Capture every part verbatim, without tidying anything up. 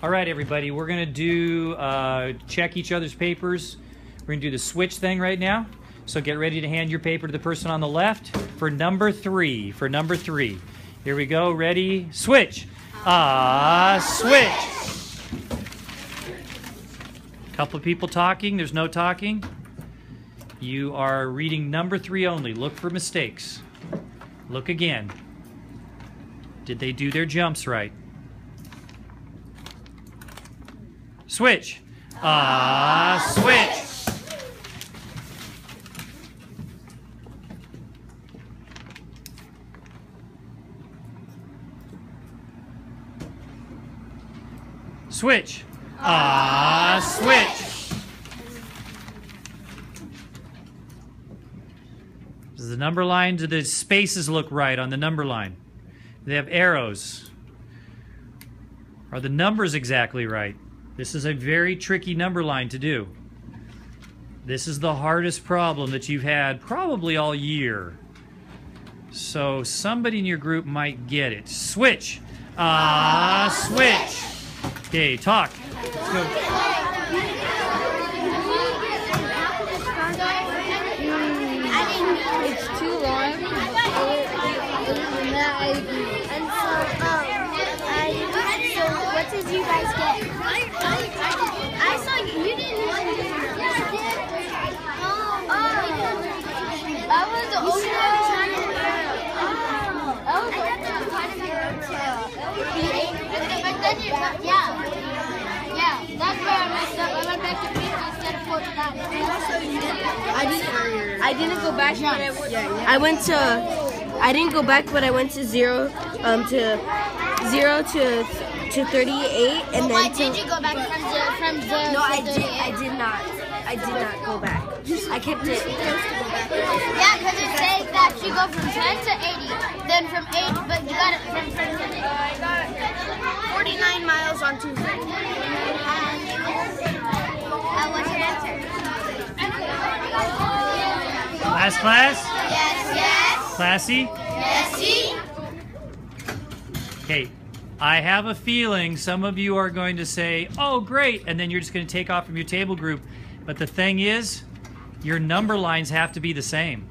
All right, everybody, we're gonna do uh, check each other's papers. We're gonna do the switch thing right now. So get ready to hand your paper to the person on the left for number three, for number three. Here we go, ready, switch. Ah, uh, switch. Couple of people talking, there's no talking. You are reading number three only. Look for mistakes. Look again. Did they do their jumps right? Switch. Ah, uh, switch. Switch. Ah, uh, switch. Does the number line, do the spaces look right on the number line? They have arrows. Are the numbers exactly right? This is a very tricky number line to do. This is the hardest problem that you've had probably all year. So somebody in your group might get it. Switch. Ah, uh, switch. Okay, talk. Let's go. Mm, it's too long. And so, um, so what did you guys get? Yeah, yeah, that's where I messed up. I went back to pizza instead of four to that. I didn't, I didn't go back, but I went, yeah, yeah. I went to, I didn't go back, but I went to zero, um, to zero to to thirty-eight, and well, then why to. Why did you go back from zero, from zero no, to I did, I did not, I did not go back. I kept it. Yeah, because it says that you go from ten to eighty, then from eight, but you got it from ten to eighty. forty-nine miles on Tuesday. And uh, what's your answer? Last class? Yes, yes. Classy? Yes-y. Okay, I have a feeling some of you are going to say, oh, great, and then you're just going to take off from your table group. But the thing is, your number lines have to be the same.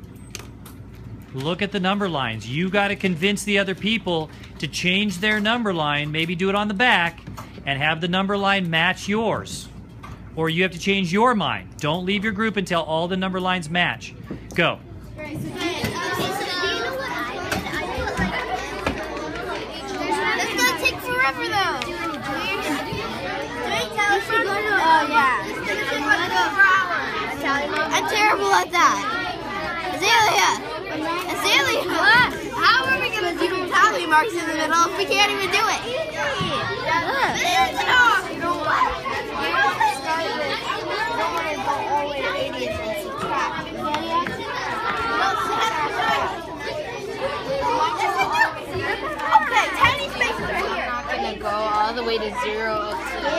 Look at the number lines. You got to convince the other people to change their number line, maybe do it on the back, and have the number line match yours. Or you have to change your mind. Don't leave your group until all the number lines match. Go. Right, so I'm terrible at that. Azalea! Azalea, what? How are we going to do tally marks in the middle if we can't even do it? Okay, tiny spaces right here. I'm going to go all the way to zero up to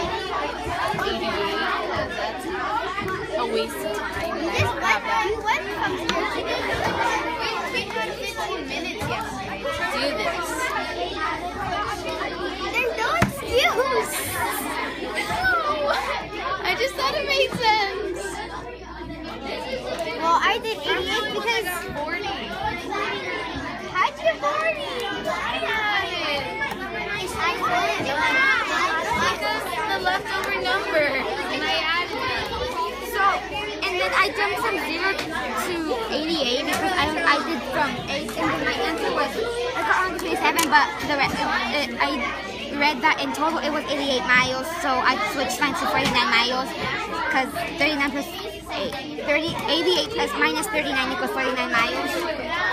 eighty-eight. That's a waste of time. I just thought it made sense. Well, I did eighty-eight because forty. How'd you get forty? I couldn't. Because it's the leftover number, and I added it. So, and then I jumped from zero to eighty-eight because I I did from eight, and then my answer was I got on twenty-seven, but the rest it, it, I. read that in total it was eighty-eight miles, so I switched mine to forty-nine miles because thirty-nine plus eight, thirty, eighty-eight plus minus thirty-nine equals forty-nine miles.